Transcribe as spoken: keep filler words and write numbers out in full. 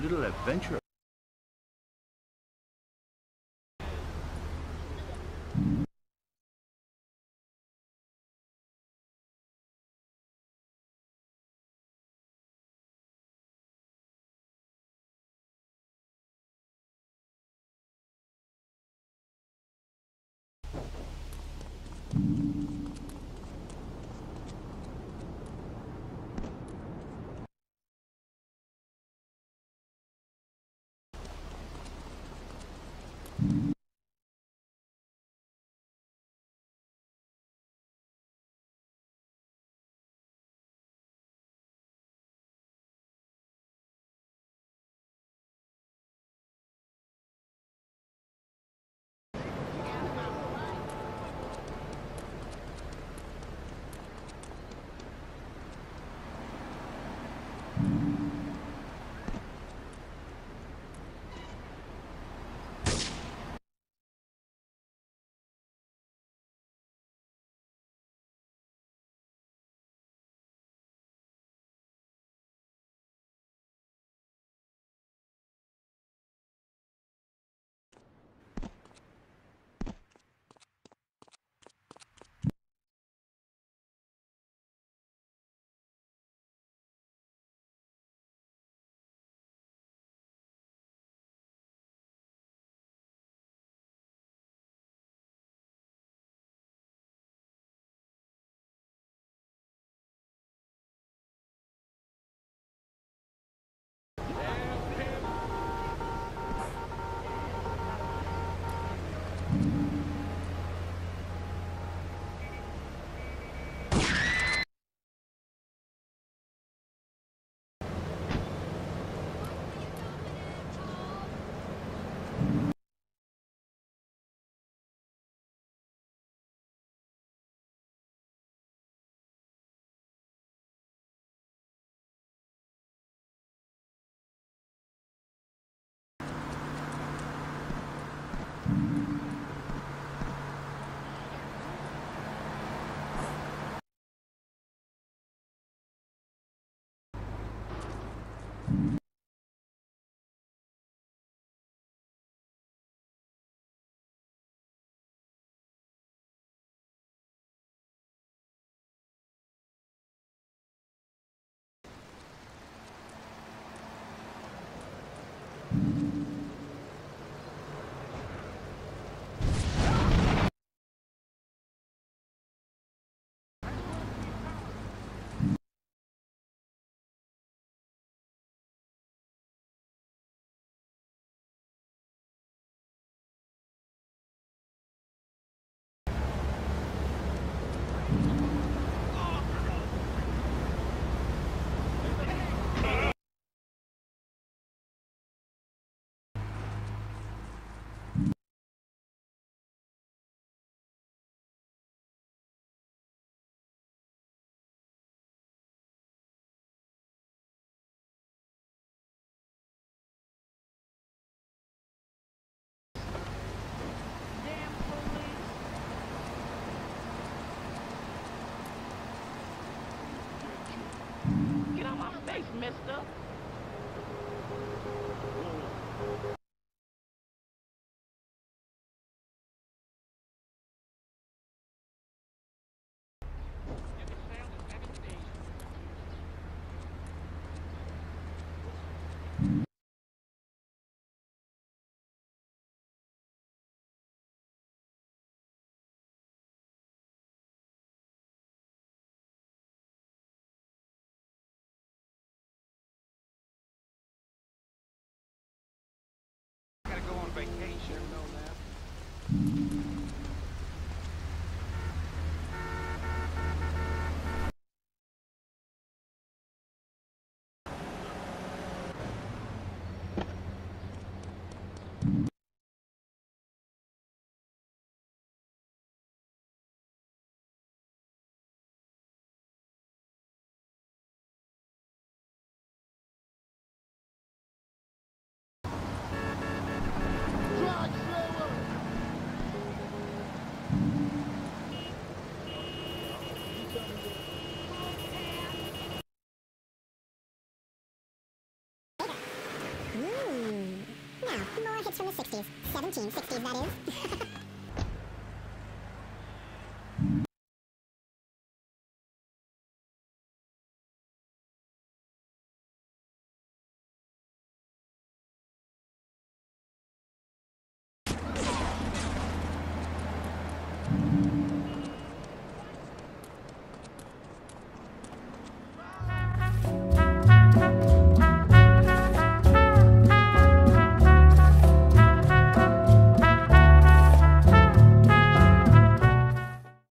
a little adventure. Mister? Yeah, more hits from the sixties. seventeen sixties, that is.